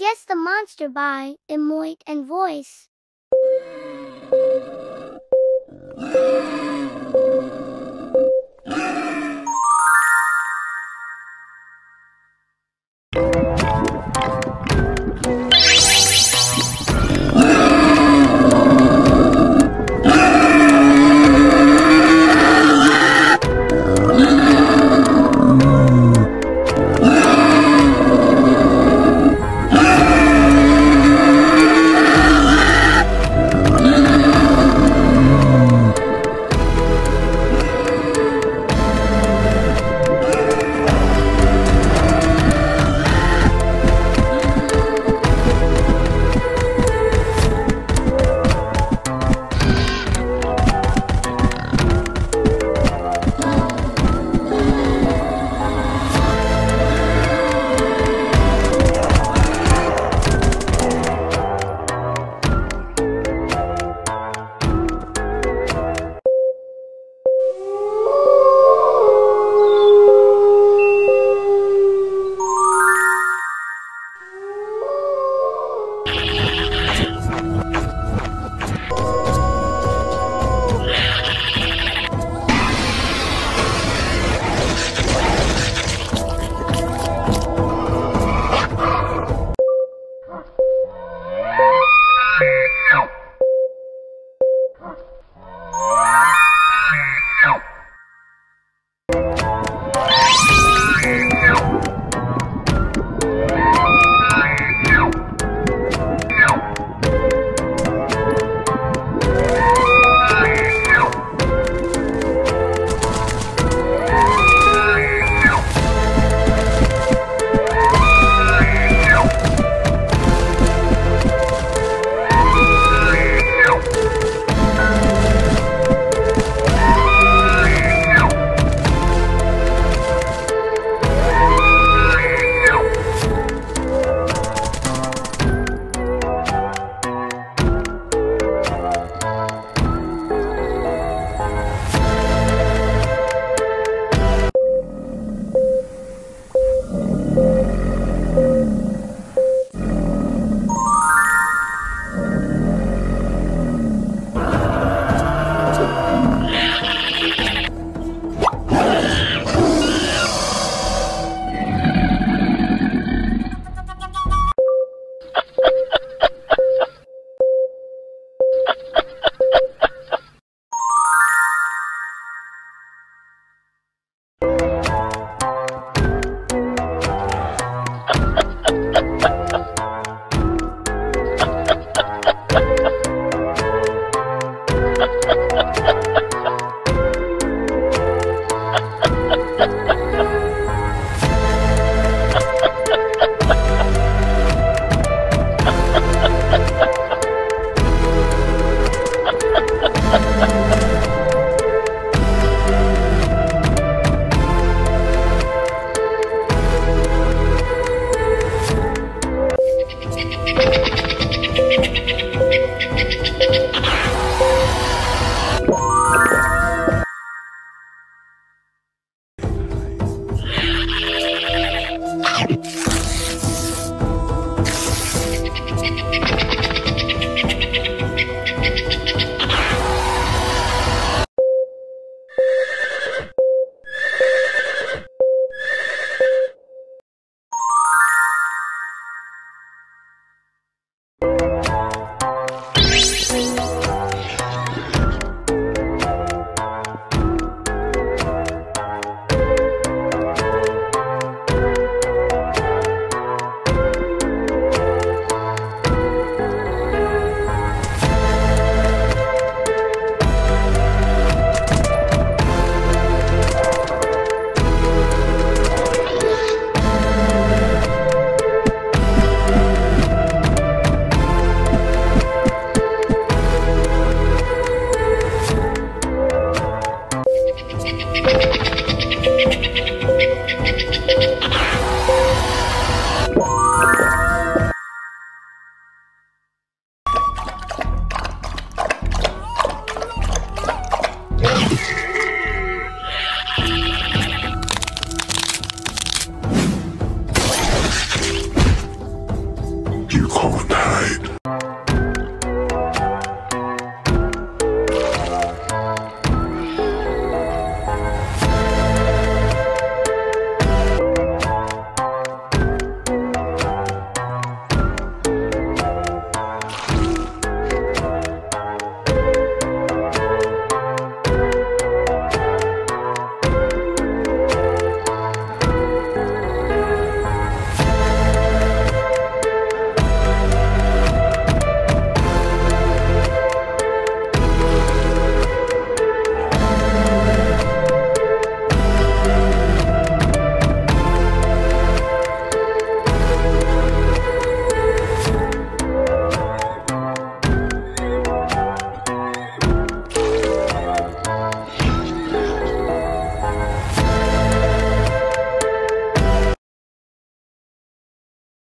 Guess the monster by Emoit and Voice. you can't hide.